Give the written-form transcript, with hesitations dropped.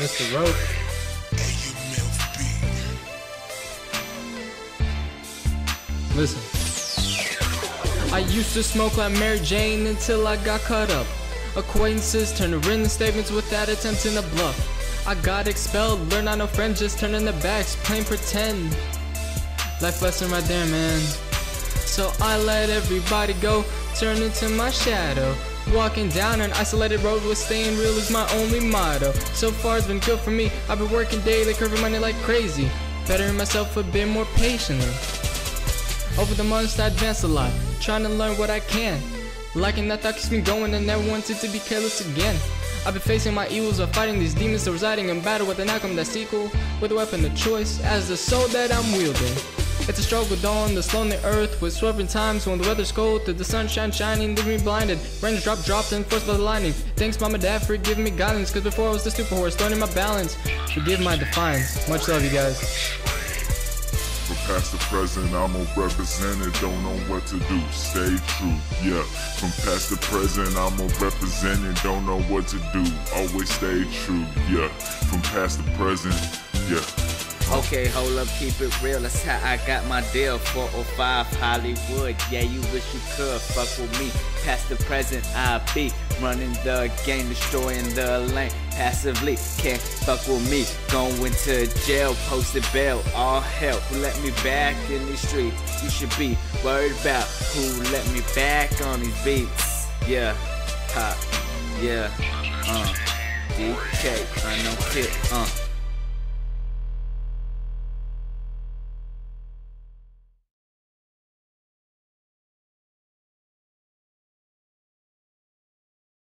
Mr. Roke. Listen. I used to smoke like Mary Jane until I got cut up. Acquaintances turned to written statements without attempting to bluff. I got expelled, learned I no friends, just turning their backs, plain pretend. Life lesson right there, man. So I let everybody go, turn into my shadow. Walking down an isolated road with staying real is my only motto. So far it's been good for me. I've been working daily, curving money like crazy, bettering myself a bit more patiently. Over the months I advanced a lot, trying to learn what I can. Lacking that thought keeps me going and never wanted to be careless again. I've been facing my evils of fighting these demons, so residing in battle with an outcome that's equal, with a weapon of choice as the soul that I'm wielding. It's a struggle dawn, this lonely earth with swerving times when the weather's cold, to the sunshine shining, leaving me blinded. Rains dropped and forced by the lightning. Thanks Mama Dad for giving me guidance, cause before I was the stupid horse, learning my balance. Forgive my defiance. Much love, you guys. For past to present, I'm a representative, don't know what to do, stay true, yeah. From past to present, I'm a representative, don't know what to do, always stay true, yeah. From past to present, yeah. Okay, hold up, keep it real, that's how I got my deal. 405 Hollywood, yeah, you wish you could fuck with me. Past the present, I be running the game, destroying the lane passively. Can't fuck with me, going to jail, posted bail, all help. Who let me back in these streets? You should be worried about who let me back on these beats. Yeah, pop, yeah, DK, I don't care,